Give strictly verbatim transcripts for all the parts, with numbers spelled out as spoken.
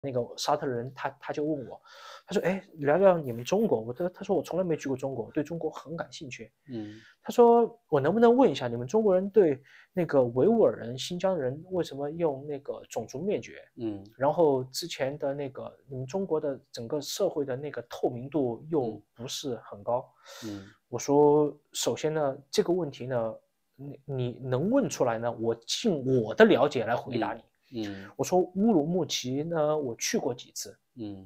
那个沙特人他他就问我，他说哎，聊聊你们中国，我他他说我从来没去过中国，对中国很感兴趣。嗯，他说我能不能问一下你们中国人对那个维吾尔人、新疆人为什么用那个种族灭绝？嗯，然后之前的那个你们中国的整个社会的那个透明度又不是很高。嗯，我说首先呢这个问题呢，你你能问出来呢，我尽我的了解来回答你。嗯 嗯，我说乌鲁木齐呢，我去过几次。嗯，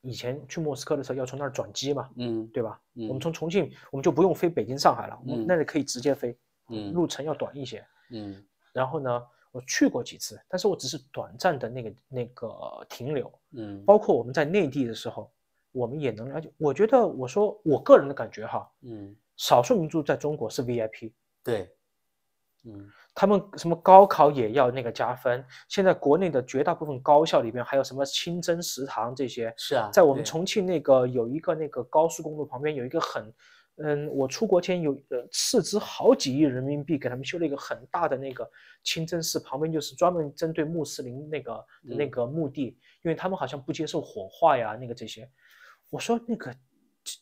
以前去莫斯科的时候要从那儿转机嘛。嗯，对吧？嗯、我们从重庆，我们就不用飞北京、上海了，嗯、我们那里可以直接飞。嗯，路程要短一些。嗯，然后呢，我去过几次，但是我只是短暂的那个那个停留。嗯，包括我们在内地的时候，我们也能了解。我觉得，我说我个人的感觉哈，嗯，少数民族在中国是 V I P。对。 嗯，他们什么高考也要那个加分，现在国内的绝大部分高校里边还有什么清真食堂这些，是啊，在我们重庆那个有一个那个高速公路旁边有一个很，嗯，我出国前有呃斥资好几亿人民币给他们修了一个很大的那个清真寺，旁边就是专门针对穆斯林那个那个墓地，因为他们好像不接受火化呀那个这些，我说那个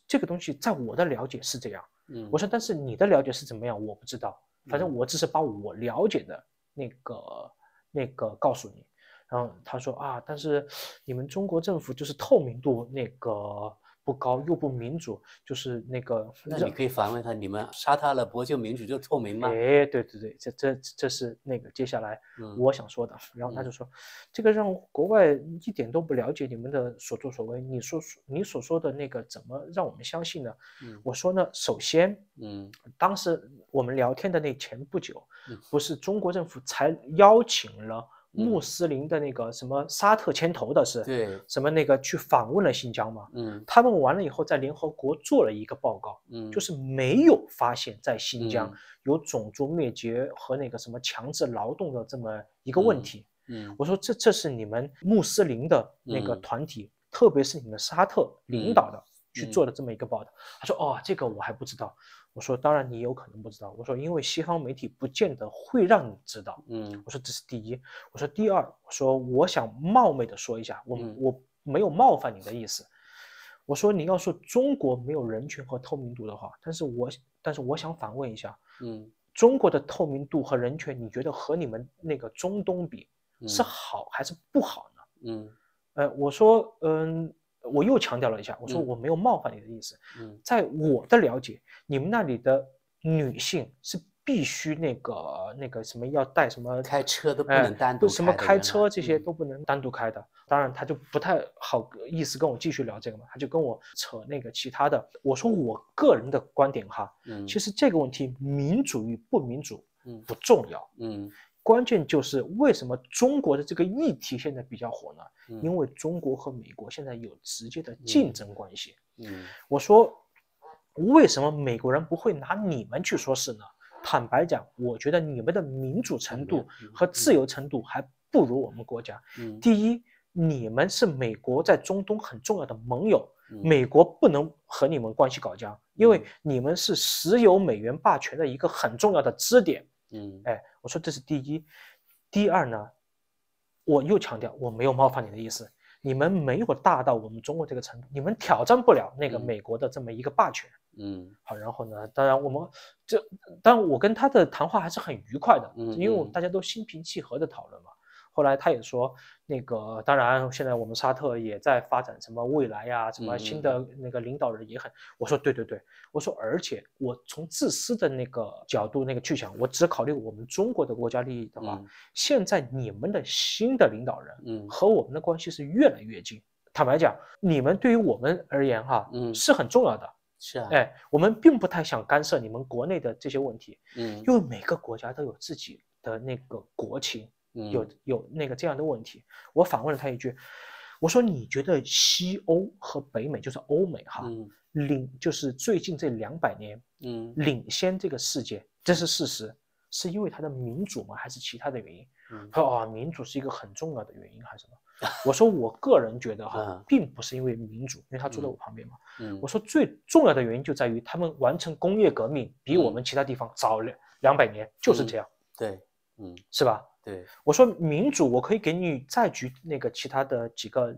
这个东西在我的了解是这样，嗯，我说但是你的了解是怎么样我不知道。 反正我只是把我了解的那个那个告诉你，然后他说啊，但是你们中国政府就是透明度那个不高，又不民主，就是那个。那你可以反问他，你们杀他了，不就民主就透明吗？哎，对对对，这这这是那个接下来我想说的。嗯、然后他就说，嗯、这个让国外一点都不了解你们的所作所为，你说你所说的那个怎么让我们相信呢？嗯、我说呢，首先，嗯，当时。 我们聊天的那前不久，不是中国政府才邀请了穆斯林的那个什么沙特牵头的是，对，什么那个去访问了新疆嘛，嗯，他们完了以后在联合国做了一个报告，嗯，就是没有发现在新疆有种族灭绝和那个什么强制劳动的这么一个问题，嗯，我说这这是你们穆斯林的那个团体，特别是你们沙特领导的去做的这么一个报道，他说哦，这个我还不知道。 我说，当然你有可能不知道。我说，因为西方媒体不见得会让你知道。嗯，我说这是第一。我说第二，我说我想冒昧的说一下，我、嗯、我没有冒犯你的意思。我说你要说中国没有人权和透明度的话，但是我但是我想反问一下，嗯，中国的透明度和人权，你觉得和你们那个中东比是好还是不好呢？嗯，呃，我说，嗯。 我又强调了一下，我说我没有冒犯你的意思。嗯，在我的了解，你们那里的女性是必须那个那个什么要带什么开车都不能单独开、呃，什么开车这些都不能单独开的。嗯、当然，他就不太好意思跟我继续聊这个嘛，他就跟我扯那个其他的。我说我个人的观点哈，嗯，其实这个问题民主与不民主不重要，嗯。嗯 关键就是为什么中国的这个议题现在比较火呢？嗯、因为中国和美国现在有直接的竞争关系。嗯，嗯我说为什么美国人不会拿你们去说事呢？坦白讲，我觉得你们的民主程度和自由程度还不如我们国家。嗯、第一，你们是美国在中东很重要的盟友，嗯、美国不能和你们关系搞僵，因为你们是石油美元霸权的一个很重要的支点。 嗯，哎，我说这是第一，第二呢，我又强调我没有冒犯你的意思，你们没有大到我们中国这个程度，你们挑战不了那个美国的这么一个霸权。嗯，好，然后呢，当然我们这，当然我跟他的谈话还是很愉快的，因为我们大家都心平气和的讨论嘛。后来他也说，那个当然现在我们沙特也在发展什么未来呀、啊，什么新的那个领导人也很，我说对对对，我说而且我从自私的那个角度那个去想，我只考虑我们中国的国家利益的话，嗯、现在你们的新的领导人和我们的关系是越来越近。嗯、坦白讲，你们对于我们而言哈，嗯，是很重要的。 是啊，哎，我们并不太想干涉你们国内的这些问题，嗯，因为每个国家都有自己的那个国情，嗯，有有那个这样的问题。我反问了他一句，我说你觉得西欧和北美，就是欧美哈，嗯、领就是最近这两百年，嗯，领先这个世界，这是事实，是因为它的民主吗？还是其他的原因？嗯，他说啊，民主是一个很重要的原因，还是什么？ 我说，我个人觉得哈，并不是因为民主，因为他坐在我旁边嘛。嗯，我说最重要的原因就在于他们完成工业革命比我们其他地方早两百年，就是这样。对，嗯，是吧？对，我说民主，我可以给你再举那个其他的几个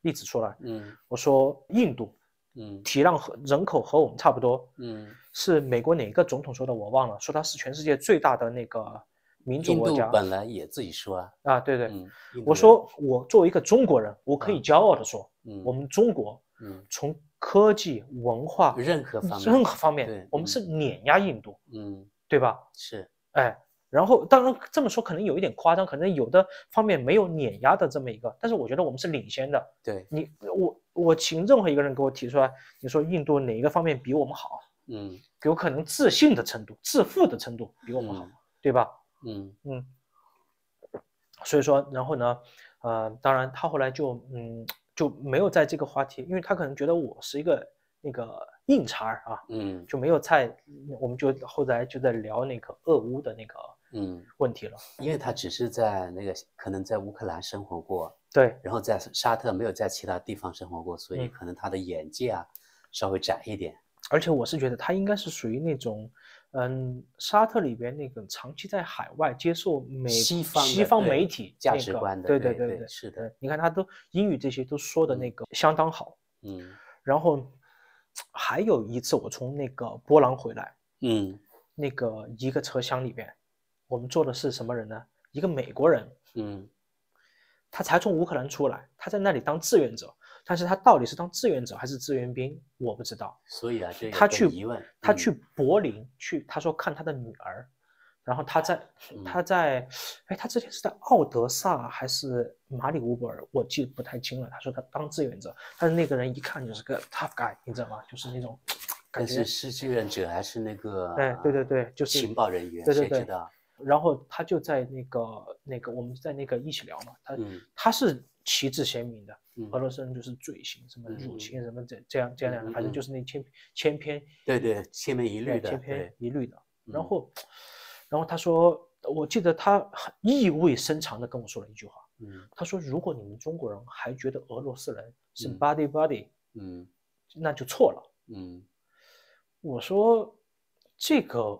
例子出来。嗯，我说印度，嗯，体量和人口和我们差不多。嗯，是美国哪个总统说的？我忘了，说他是全世界最大的那个民主国家。印度本来也自己说啊。啊，对对。嗯、我说我作为一个中国人，我可以骄傲的说，嗯、我们中国，嗯，从科技、文化任何方面，任何方面，我们是碾压印度。嗯，对吧？是，哎。 然后，当然这么说可能有一点夸张，可能有的方面没有碾压的这么一个，但是我觉得我们是领先的。对你，我我请任何一个人给我提出来，你说印度哪一个方面比我们好？嗯，有可能自信的程度、自负的程度比我们好，嗯、对吧？嗯嗯。所以说，然后呢，呃，当然他后来就嗯就没有在这个话题，因为他可能觉得我是一个那个。 硬茬儿啊，嗯，就没有在，我们就后来就在聊那个俄乌的那个嗯问题了、嗯，因为他只是在那个可能在乌克兰生活过，对，然后在沙特没有在其他地方生活过，所以可能他的眼界啊、嗯、稍微窄一点。而且我是觉得他应该是属于那种，嗯，沙特里边那个长期在海外接受美西方西方媒体、那个、价值观的，对对对 对, 对，是的，你看他都英语这些都说的那个相当好，嗯，然后。 还有一次，我从那个波兰回来，嗯，那个一个车厢里面，我们坐的是什么人呢？一个美国人，嗯，他才从乌克兰出来，他在那里当志愿者，但是他到底是当志愿者还是志愿兵，我不知道。所以啊，这他去疑问，嗯、他去柏林去，他说看他的女儿，然后他在、嗯、他在，哎，他之前是在奥德萨还是马里乌波尔，我记不太清了。他说他当志愿者，但是那个人一看就是个 tough guy， 你知道吗？就是那种。 但是是志愿者还是那个？哎，对对对，就是情报人员，对对对，谁知道？然后他就在那个那个，我们在那个一起聊嘛，他、嗯、他是旗帜鲜明的，嗯、俄罗斯人就是罪行，什么入侵，什么这这样这样的，嗯、反正就是那千千篇，对对，千篇一律的，千篇一律的。然后，嗯、然后他说，我记得他意味深长的跟我说了一句话，嗯、他说如果你们中国人还觉得俄罗斯人是 body body， 嗯，那就错了，嗯。 我说，这个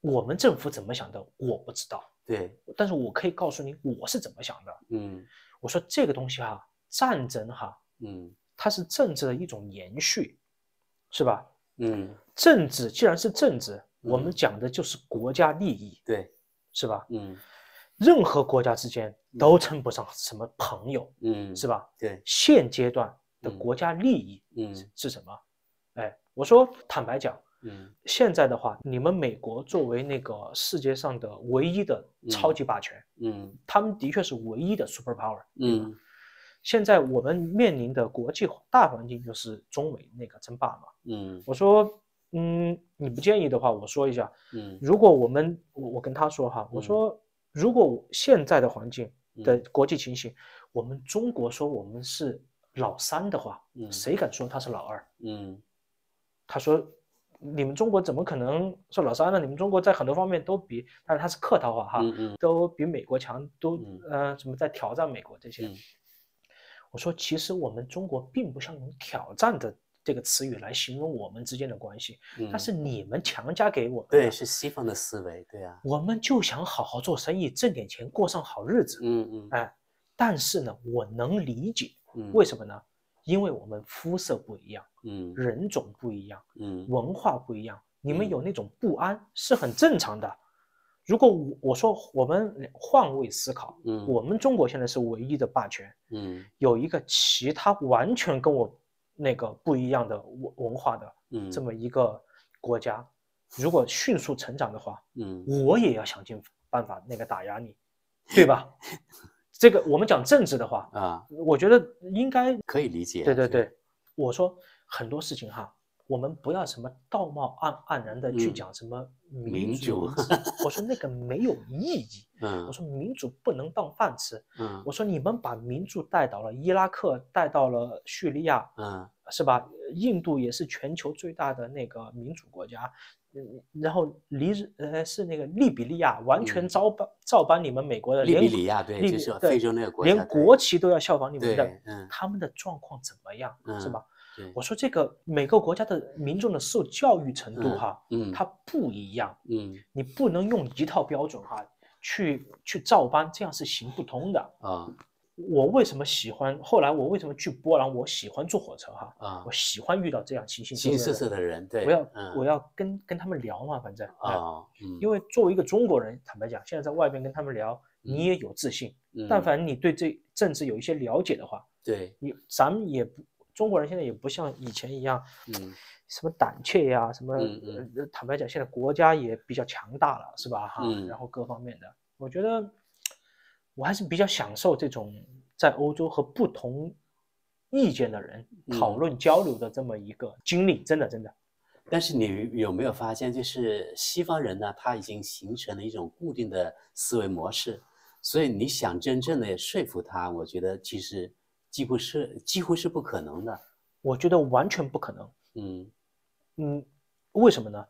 我们政府怎么想的，我不知道。对，但是我可以告诉你我是怎么想的。嗯，我说这个东西哈，战争哈，嗯，它是政治的一种延续，是吧？嗯，政治既然是政治，嗯、我们讲的就是国家利益，对，是吧？嗯，任何国家之间都称不上什么朋友，嗯，是吧？对，现阶段的国家利益，嗯，是什么？哎。 我说，坦白讲，嗯，现在的话，你们美国作为那个世界上的唯一的超级霸权，嗯，嗯他们的确是唯一的 super power， 嗯，现在我们面临的国际大环境就是中美那个争霸嘛，嗯，我说，嗯，你不介意的话，我说一下，嗯，如果我们，我跟他说哈，我说，如果现在的环境的国际情形，嗯、我们中国说我们是老三的话，嗯，谁敢说他是老二？嗯。 他说：“你们中国怎么可能说老三呢？你们中国在很多方面都比，但是他是客套话哈，嗯嗯都比美国强，都嗯、呃、什么在挑战美国这些。嗯”我说：“其实我们中国并不想用挑战的这个词语来形容我们之间的关系，嗯、但是你们强加给我们，对，是西方的思维，对啊，我们就想好好做生意，挣点钱，过上好日子。嗯嗯，哎，但是呢，我能理解，嗯、为什么呢？” 因为我们肤色不一样，嗯，人种不一样，嗯，文化不一样，嗯、你们有那种不安是很正常的。如果我我说我们换位思考，嗯，我们中国现在是唯一的霸权，嗯，有一个其他完全跟我那个不一样的文文化的，嗯，这么一个国家，如果迅速成长的话，嗯，我也要想尽办法那个打压你，对吧？这个我们讲政治的话啊，我觉得应该可以理解。对对对，我说很多事情哈，我们不要什么道貌岸然的去讲什么民主，我说那个没有意义。嗯，我说民主不能当饭吃。嗯，我说你们把民主带到了伊拉克，带到了叙利亚，嗯，是吧？印度也是全球最大的那个民主国家。 然后离呃是那个利比利亚完全照搬照搬你们美国的利比利亚对，就是非洲那个国家，连国旗都要效仿你们的，嗯，他们的状况怎么样，是吧？我说这个每个国家的民众的受教育程度哈，嗯，它不一样，嗯，你不能用一套标准哈，去去照搬，这样是行不通的啊。我为什么喜欢？后来我为什么去波兰？我喜欢坐火车哈啊，我喜欢遇到这样形形形色色的人，对，我要、嗯、我要跟跟他们聊嘛，反正啊，嗯、因为作为一个中国人，坦白讲，现在在外边跟他们聊，你也有自信，嗯、但凡你对这政治有一些了解的话，对你，咱们也不。 中国人现在也不像以前一样，嗯，什么胆怯呀、啊，什么，嗯嗯、坦白讲，现在国家也比较强大了，是吧？哈、嗯，然后各方面的，我觉得我还是比较享受这种在欧洲和不同意见的人讨论交流的这么一个经历，嗯、真的真的。但是你有没有发现，就是西方人呢，他已经形成了一种固定的思维模式，所以你想真正的说服他，我觉得其实。 几乎是几乎是不可能的，我觉得完全不可能。嗯嗯，为什么呢？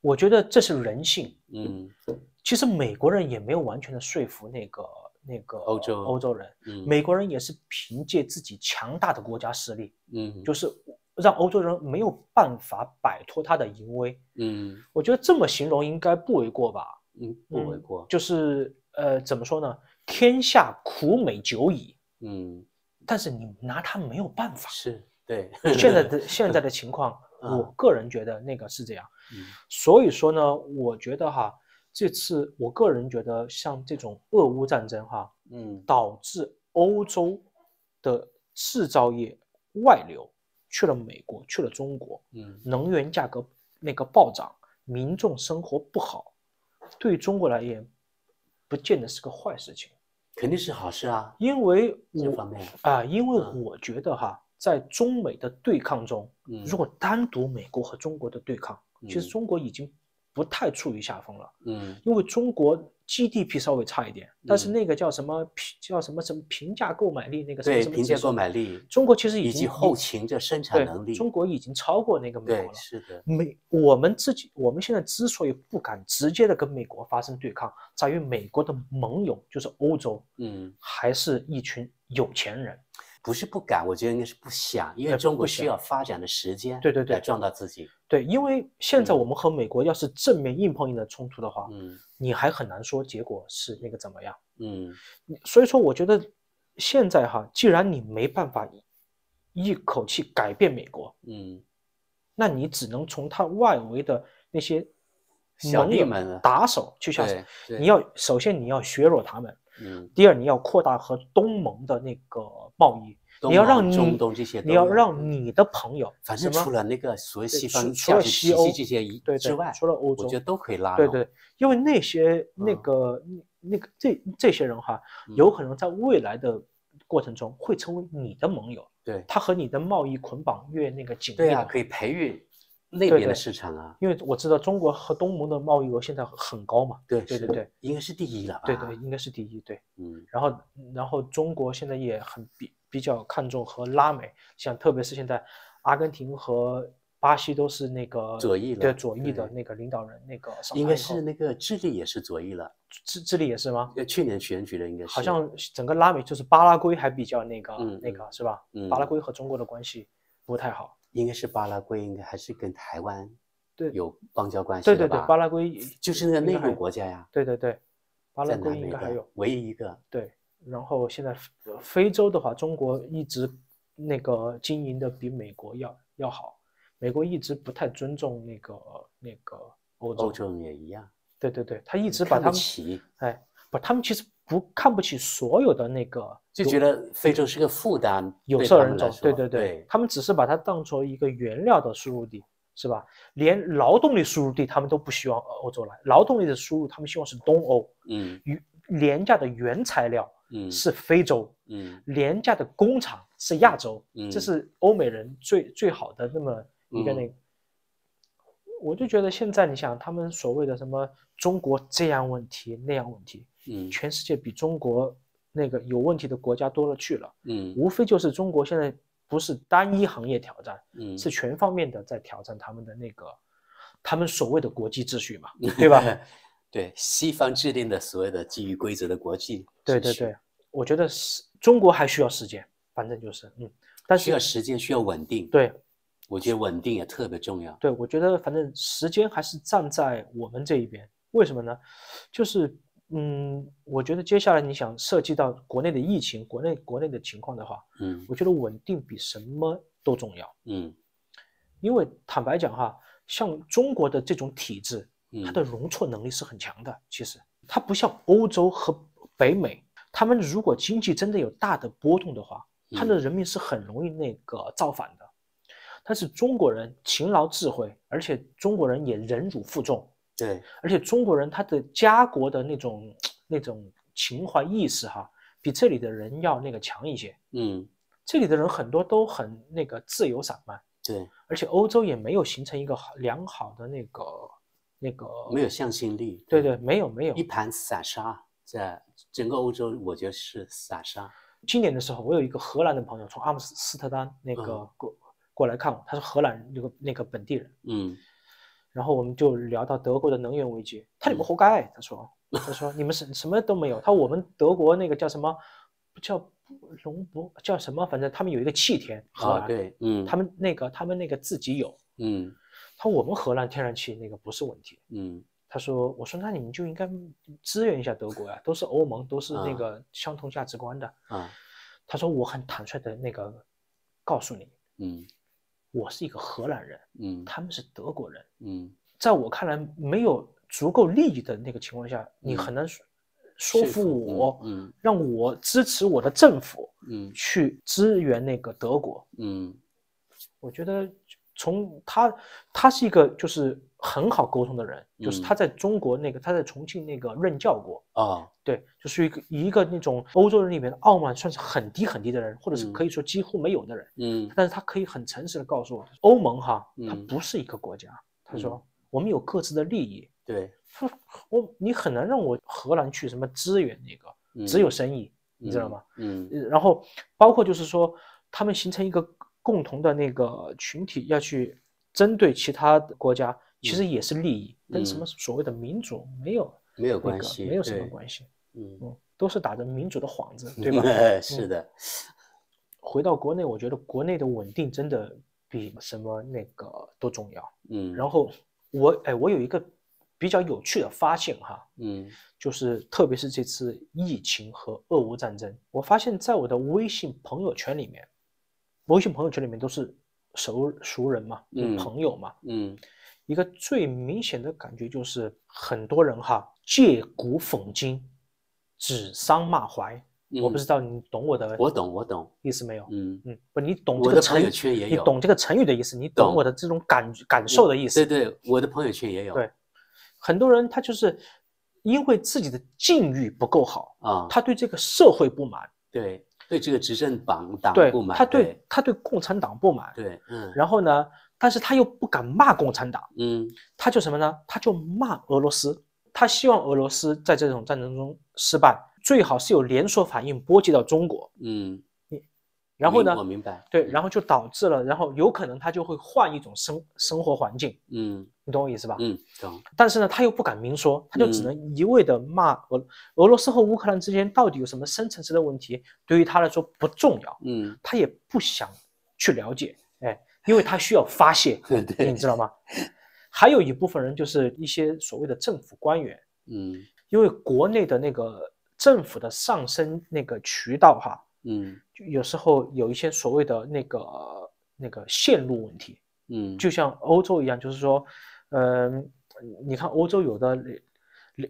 我觉得这是人性。嗯，其实美国人也没有完全的说服那个那个欧洲欧洲人。嗯，美国人也是凭借自己强大的国家实力。嗯，就是让欧洲人没有办法摆脱他的淫威。嗯，我觉得这么形容应该不为过吧？嗯，不为过。嗯、就是呃，怎么说呢？天下苦美久矣。嗯。 但是你拿他没有办法，是对现在的现在的情况，我个人觉得那个是这样，嗯、所以说呢，我觉得哈，这次我个人觉得像这种俄乌战争哈，嗯，导致欧洲的制造业外流去了美国，去了中国，嗯，能源价格那个暴涨，民众生活不好，对于中国来言，不见得是个坏事情。 肯定是好事啊，因为我啊，因为我觉得哈，在中美的对抗中，如果单独美国和中国的对抗，其实中国已经不太处于下风了。嗯，因为中国 G D P 稍微差一点，但是那个叫什么叫什么什么平价购买力那个什么什么平价购买力，中国其实已经后勤这生产能力，中国已经超过那个美国了。是的，美我们自己我们现在之所以不敢直接的跟美国发生对抗，在于美国的盟友就是欧洲，嗯，还是一群有钱人，不是不敢，我觉得应该是不想，因为中国需要发展的时间，对对对，来壮大自己。对，因为现在我们和美国要是正面硬碰硬的冲突的话，嗯，你还很难说结果是那个怎么样，嗯，所以说我觉得现在哈，既然你没办法一口气改变美国，嗯，那你只能从它外围的那些小弟们打手去下手，你要首先你要削弱他们，嗯，第二你要扩大和东盟的那个贸易。 你要让中东这些，你要让你的朋友，反正除了那个所谓西方价值体系这些之外，除了欧洲，我觉得都可以拉。对对，因为那些那个那个这这些人哈，有可能在未来的过程中会成为你的盟友。对，他和你的贸易捆绑越那个紧密，对啊，可以培育那边的市场啊。因为我知道中国和东盟的贸易额现在很高嘛。对对对对，应该是第一了吧？对对，应该是第一。对，嗯。然后然后中国现在也很比。 比较看重和拉美，像特别是现在，阿根廷和巴西都是那个左翼了，对左翼的那个领导人，那个应该是那个智利也是左翼了，智智利也是吗？去年选举的应该是。好像整个拉美就是巴拉圭还比较那个、嗯、那个是吧？嗯、巴拉圭和中国的关系不太好，应该是巴拉圭应该还是跟台湾对有邦交关系对对对，巴拉圭就是那个内陆国家呀。对对对，巴拉圭应该还有唯一一个对。 然后现在非洲的话，中国一直那个经营的比美国要要好，美国一直不太尊重那个那个欧洲，欧洲也一样。对对对，他一直把他们哎不，他们其实不看不起所有的那个，就觉得非洲是个负担，有色人种。对对对，对他们只是把它当成一个原料的输入地，是吧？连劳动力输入地他们都不希望欧洲来，劳动力的输入他们希望是东欧，嗯，廉价的原材料。 嗯，是非洲，嗯，廉价的工厂是亚洲，嗯，这是欧美人最最好的那么一个那个，我就觉得现在你想他们所谓的什么中国这样问题那样问题，嗯，全世界比中国那个有问题的国家多了去了，嗯，无非就是中国现在不是单一行业挑战，嗯，是全方面的在挑战他们的那个，他们所谓的国际秩序嘛，对吧？对，西方制定的所有的基于规则的国际，对对对。 我觉得是中国还需要时间，反正就是嗯，但是需要时间，需要稳定。对，我觉得稳定也特别重要。对，我觉得反正时间还是站在我们这一边。为什么呢？就是嗯，我觉得接下来你想涉及到国内的疫情、国内国内的情况的话，嗯，我觉得稳定比什么都重要，嗯，因为坦白讲哈，像中国的这种体制，它的容错能力是很强的。其实它不像欧洲和北美，他们如果经济真的有大的波动的话，他的人民是很容易那个造反的。但是中国人勤劳智慧，而且中国人也忍辱负重。对，而且中国人他的家国的那种那种情怀意识哈，比这里的人要那个强一些。嗯，这里的人很多都很那个自由散漫。对，而且欧洲也没有形成一个良好的那个那个没有向心力。对对，没有没有一盘散沙，在整个欧洲我觉得是散沙。今年的时候，我有一个荷兰的朋友从阿姆斯特丹那个过、嗯、过来看我，他是荷兰那个那个本地人。嗯。然后我们就聊到德国的能源危机，他你们活该，他说，他说你们什什么都没有，他我们德国那个叫什么，叫龙博叫什么，反正他们有一个气田，荷兰、哦、对，嗯，他们那个他们那个自己有，嗯，他我们荷兰天然气那个不是问题，嗯，他说，我说那你们就应该支援一下德国呀、啊，都是欧盟，都是那个相同价值观的，啊，他说我很坦率的那个告诉你，嗯。我是一个荷兰人，嗯，他们是德国人，嗯，在我看来，没有足够利益的那个情况下，嗯、你很难说服我，嗯，让我支持我的政府，嗯，去支援那个德国，嗯，我觉得从他，他是一个就是很好沟通的人，嗯、就是他在中国那个他在重庆那个任教过啊，哦、对，就是一个一个那种欧洲人里面的傲慢算是很低很低的人，或者是可以说几乎没有的人，嗯，但是他可以很诚实的告诉我，欧盟哈，它不是一个国家，嗯、他说、嗯、我们有各自的利益，对，他说我你很难让我荷兰去什么支援那个，嗯、只有生意，你知道吗？嗯，嗯然后包括就是说他们形成一个共同的那个群体要去针对其他国家，其实也是利益，嗯、跟什么所谓的民主没有、那个、没有关系，没有什么关系，嗯，嗯都是打着民主的幌子，对吧？嗯、是的。回到国内，我觉得国内的稳定真的比什么那个都重要，嗯。然后我哎，我有一个比较有趣的发现哈，嗯，就是特别是这次疫情和俄乌战争，我发现在我的微信朋友圈里面。微信朋友圈里面都是熟熟人嘛，嗯、朋友嘛，嗯，一个最明显的感觉就是很多人哈借古讽今，指桑骂槐。嗯、我不知道你懂我的，我懂我懂意思没有？嗯嗯，不，你懂这个成语，你懂这个成语的意思，你懂我的这种感感受的意思。对对，我的朋友圈也有。对，很多人他就是因为自己的境遇不够好啊，嗯、他对这个社会不满。对。对这个执政党党不满，他对，对他对共产党不满，对，嗯，然后呢，但是他又不敢骂共产党，嗯，他就什么呢？他就骂俄罗斯，他希望俄罗斯在这种战争中失败，最好是有连锁反应波及到中国，嗯，然后呢，我明白，对，然后就导致了，然后有可能他就会换一种生生活环境，嗯，你懂我意思吧？嗯，懂。但是呢，他又不敢明说，他就只能一味的骂俄、嗯、俄罗斯和乌克兰之间到底有什么深层次的问题，对于他来说不重要，嗯，他也不想去了解，哎，因为他需要发泄，你知道吗？还有一部分人就是一些所谓的政府官员，嗯，因为国内的那个政府的上升那个渠道哈。嗯，就有时候有一些所谓的那个那个线路问题，嗯，就像欧洲一样，就是说，嗯、呃，你看欧洲有的领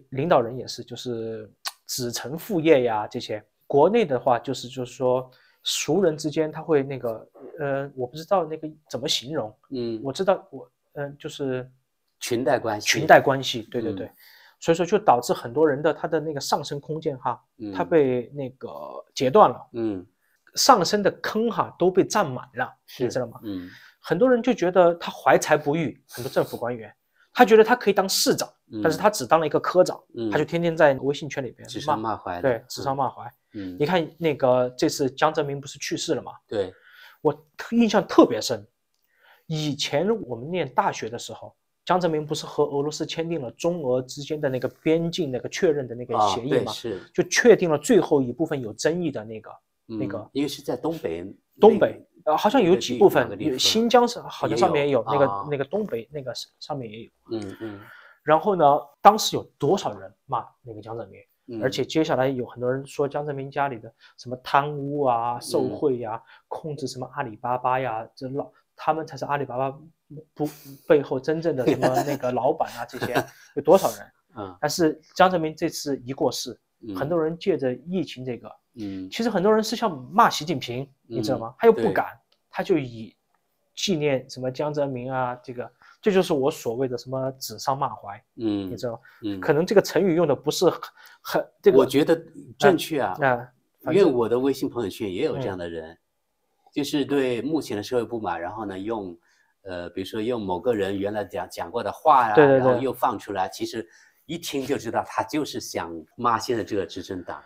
领导人也是，就是子承父业呀这些。国内的话，就是就是说，熟人之间他会那个，呃，我不知道那个怎么形容，嗯，我知道我，嗯、呃，就是裙带关系，裙带关系，对对对。嗯所以说，就导致很多人的他的那个上升空间哈，嗯、他被那个截断了，嗯，上升的坑哈都被占满了，你知道吗？嗯，很多人就觉得他怀才不遇，很多政府官员，他觉得他可以当市长，嗯、但是他只当了一个科长，嗯、他就天天在微信圈里边指桑骂槐，对，指桑骂槐。嗯，你看那个这次江泽民不是去世了嘛？对，我印象特别深，以前我们念大学的时候。江泽民不是和俄罗斯签订了中俄之间的那个边境那个确认的那个协议吗？就确定了最后一部分有争议的那个那个，因为是在东北，东北呃好像有几部分，新疆是好像上面也有那个那个东北那个上面也有，嗯嗯。然后呢，当时有多少人骂那个江泽民？嗯、而且接下来有很多人说江泽民家里的什么贪污啊、受贿呀、啊、嗯、控制什么阿里巴巴呀，这老他们才是阿里巴巴不背后真正的什么那个老板啊，这些有多少人？嗯、但是江泽民这次一过世，嗯、很多人借着疫情这个，嗯，其实很多人是想骂习近平，嗯、你知道吗？他又不敢，他就以纪念什么江泽民啊，这个。这就是我所谓的什么指桑骂槐，嗯，你知道吗？嗯，可能这个成语用的不是很这个，我觉得正确啊。啊，因为我的微信朋友圈也有这样的人，嗯、就是对目前的社会不满，然后呢，用呃，比如说用某个人原来讲讲过的话呀、啊，对对对，然后又放出来，其实一听就知道他就是想骂现在这个执政党。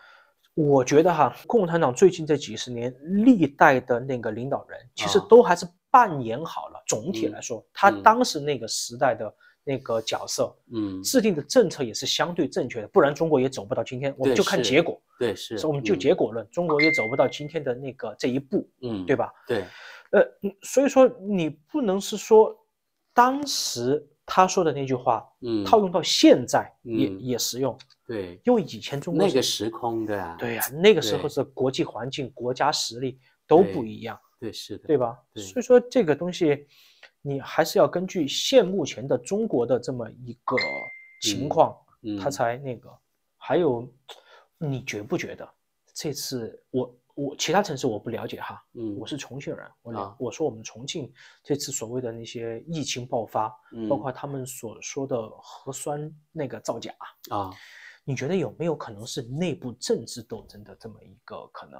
我觉得哈，共产党最近这几十年历代的那个领导人，其实都还是扮演好了。总体来说，他当时那个时代的那个角色，嗯，制定的政策也是相对正确的，不然中国也走不到今天。我们就看结果，对，是，所以我们就结果论，中国也走不到今天的那个这一步，嗯，对吧？对，呃，所以说你不能是说当时他说的那句话，嗯，套用到现在也也实用。对，因为以前中国那个时空的啊，对呀、啊，那个时候是国际环境、国家实力都不一样，对，对，是的，对吧？对，所以说这个东西，你还是要根据现目前的中国的这么一个情况，嗯嗯、他才那个。还有，你觉不觉得这次我我其他城市我不了解哈，嗯，我是重庆人，我、啊、我说我们重庆这次所谓的那些疫情爆发，嗯、包括他们所说的核酸那个造假啊。你觉得有没有可能是内部政治斗争的这么一个可能？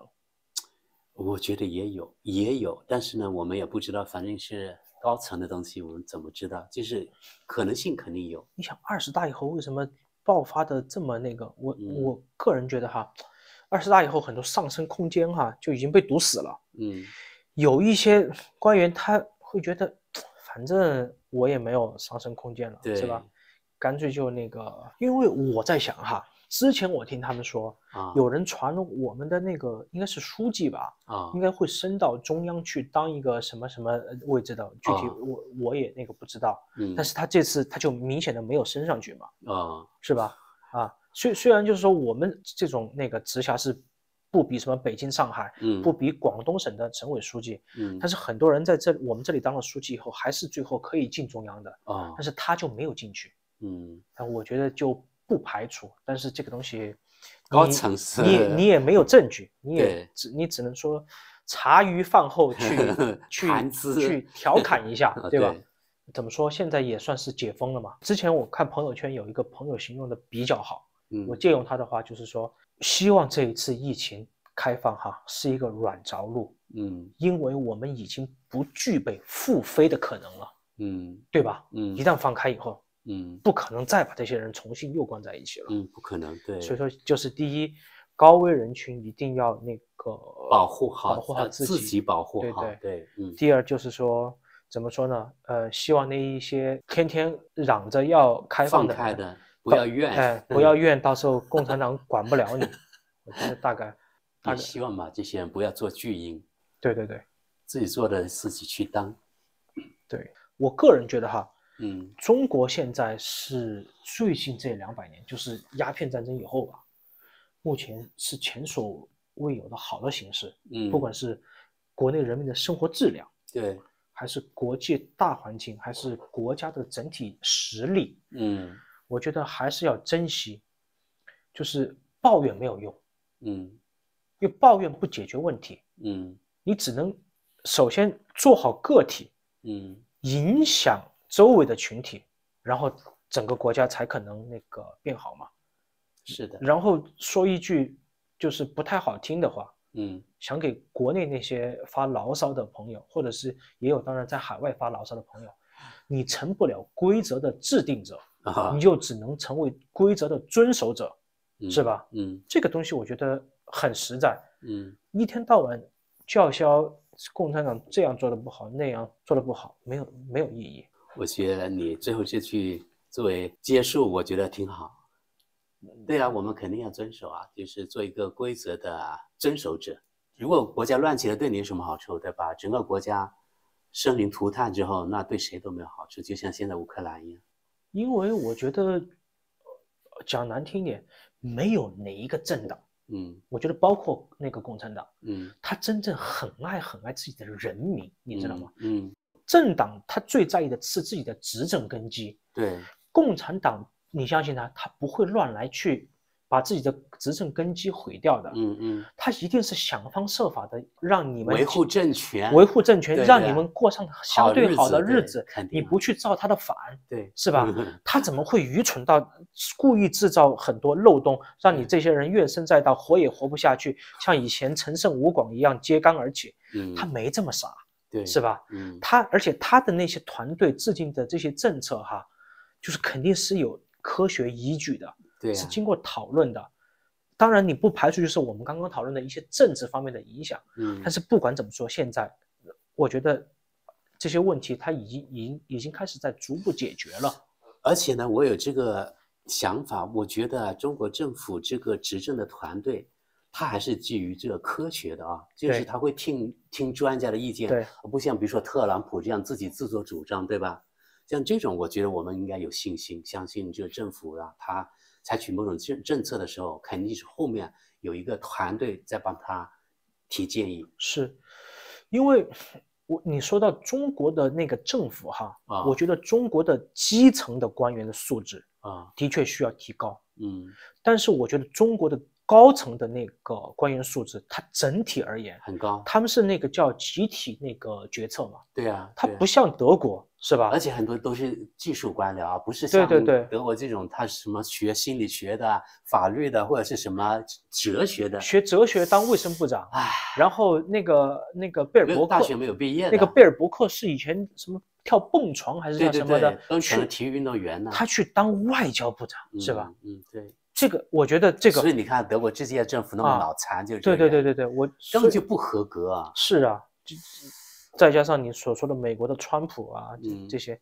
我觉得也有，也有，但是呢，我们也不知道，反正是高层的东西，我们怎么知道？就是可能性肯定有。你想，二十大以后为什么爆发的这么那个？我、嗯、我个人觉得哈，二十大以后很多上升空间哈就已经被堵死了。嗯，有一些官员他会觉得，反正我也没有上升空间了，是吧？干脆就那个，因为我在想哈，之前我听他们说，啊、有人传我们的那个应该是书记吧，啊，应该会升到中央去当一个什么什么位置的，具体我、啊、我也那个不知道，嗯，但是他这次他就明显的没有升上去嘛，啊，是吧？啊，虽虽然就是说我们这种那个直辖是。不比什么北京、上海，嗯，不比广东省的省委书记，嗯，但是很多人在这我们这里当了书记以后，还是最后可以进中央的，啊，但是他就没有进去。嗯，我觉得就不排除，但是这个东西，高层次，你你也没有证据，你也只你只能说茶余饭后去去去调侃一下，对吧？怎么说？现在也算是解封了嘛。之前我看朋友圈有一个朋友形容的比较好，嗯，我借用他的话就是说，希望这一次疫情开放哈是一个软着陆，嗯，因为我们已经不具备复飞的可能了，嗯，对吧？嗯，一旦放开以后。嗯，不可能再把这些人重新又关在一起了。嗯，不可能。对，所以说就是第一，高危人群一定要那个保护好，保护好自己，自己保护好。对对对，嗯。第二就是说，怎么说呢？呃，希望那一些天天嚷着要开放的，放开的不要怨，哎，不要怨，到时候共产党管不了你。我觉得大概，大概希望吧，这些人不要做巨婴。对对对，自己做的自己去当。对，我个人觉得哈。嗯，中国现在是最近这两百年，就是鸦片战争以后吧，目前是前所未有的好的形势。嗯，不管是国内人民的生活质量，对，还是国际大环境，还是国家的整体实力，嗯，我觉得还是要珍惜。就是抱怨没有用，嗯，因为抱怨不解决问题，嗯，你只能首先做好个体，嗯，影响。周围的群体，然后整个国家才可能那个变好嘛。是的。然后说一句就是不太好听的话，嗯，想给国内那些发牢骚的朋友，或者是也有当然在海外发牢骚的朋友，你成不了规则的制定者，啊、你就只能成为规则的遵守者，嗯、是吧？嗯，这个东西我觉得很实在。嗯，一天到晚叫嚣共产党这样做的不好，那样做的不好，没有没有意义。我觉得你最后这句作为结束，我觉得挺好。对啊，我们肯定要遵守啊，就是做一个规则的遵守者。如果国家乱起来，对你有什么好处，对吧？整个国家生灵涂炭之后，那对谁都没有好处，就像现在乌克兰一样。因为我觉得讲难听点，没有哪一个政党，嗯，我觉得包括那个共产党，嗯，他真正很爱很爱自己的人民，你知道吗？嗯，嗯政党他最在意的是自己的执政根基。对，共产党，你相信他，他不会乱来去把自己的执政根基毁掉的。嗯嗯，他一定是想方设法的让你们维护政权，维护政权，对对让你们过上相对好的日子。日子你不去造他的反，对，是吧？嗯、他怎么会愚蠢到故意制造很多漏洞，让你这些人怨声载道，活也活不下去，像以前陈胜吴广一样揭竿而起？嗯，他没这么傻，对，是吧？嗯，他而且他的那些团队制定的这些政策，哈，就是肯定是有科学依据的。对啊、是经过讨论的，当然你不排除就是我们刚刚讨论的一些政治方面的影响，嗯，但是不管怎么说，现在我觉得这些问题它已经已经已经开始在逐步解决了。而且呢，我有这个想法，我觉得中国政府这个执政的团队，它还是基于这个科学的啊，就是他会听听专家的意见，对，不像比如说特朗普这样自己自作主张，对吧？像这种，我觉得我们应该有信心，相信这个政府啊，他。采取某种政政策的时候，肯定是后面有一个团队在帮他提建议。是，因为我你说到中国的那个政府哈，啊、我觉得中国的基层的官员的素质啊，的确需要提高。嗯，但是我觉得中国的高层的那个官员素质，它整体而言很高。他们是那个叫集体那个决策嘛？对啊，它不像德国。是吧？而且很多都是技术官僚啊，不是像德国这种，他什么学心理学的、法律的，或者是什么哲学的，学哲学当卫生部长，唉，然后那个那个贝尔伯克大学没有毕业的，那个贝尔伯克是以前什么跳蹦床还是叫什么的，都成了体育运动员呢，他去当外交部长，是吧？嗯，对。这个我觉得这个，所以你看德国这届政府那么脑残，就对对对对对，我根本就不合格啊。是啊。再加上你所说的美国的川普啊，这些，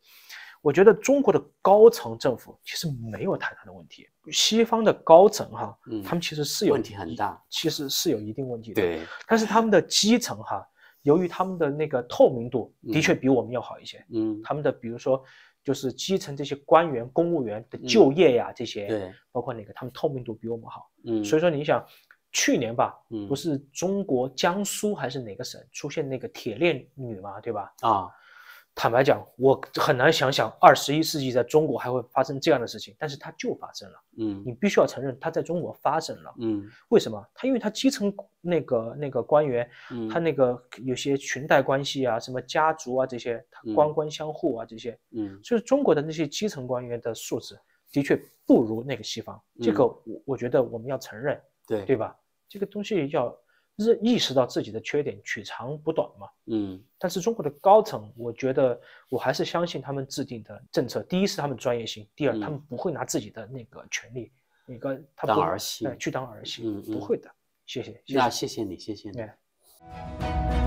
我觉得中国的高层政府其实没有太大的问题。西方的高层哈，他们其实是有问题很大，其实是有一定问题的。对，但是他们的基层哈，由于他们的那个透明度的确比我们要好一些。嗯，他们的比如说就是基层这些官员、公务员的就业呀这些，对，包括那个他们透明度比我们好。嗯，所以说你想。去年吧，不是中国江苏还是哪个省出现那个铁链女嘛，对吧？啊，坦白讲，我很难想想二十一世纪在中国还会发生这样的事情，但是它就发生了。嗯，你必须要承认它在中国发生了。嗯，为什么？它因为它基层那个那个官员，嗯、他那个有些裙带关系啊，什么家族啊这些，他官官相护啊这些，嗯，所以中国的那些基层官员的素质的确不如那个西方，嗯、这个我我觉得我们要承认。对对吧？这个东西要意识到自己的缺点，取长补短嘛。嗯。但是中国的高层，我觉得我还是相信他们制定的政策。第一是他们专业性，第二他们不会拿自己的那个权利，那个他不当儿戏，去当儿戏，不会的。谢谢。那谢谢你，谢谢你。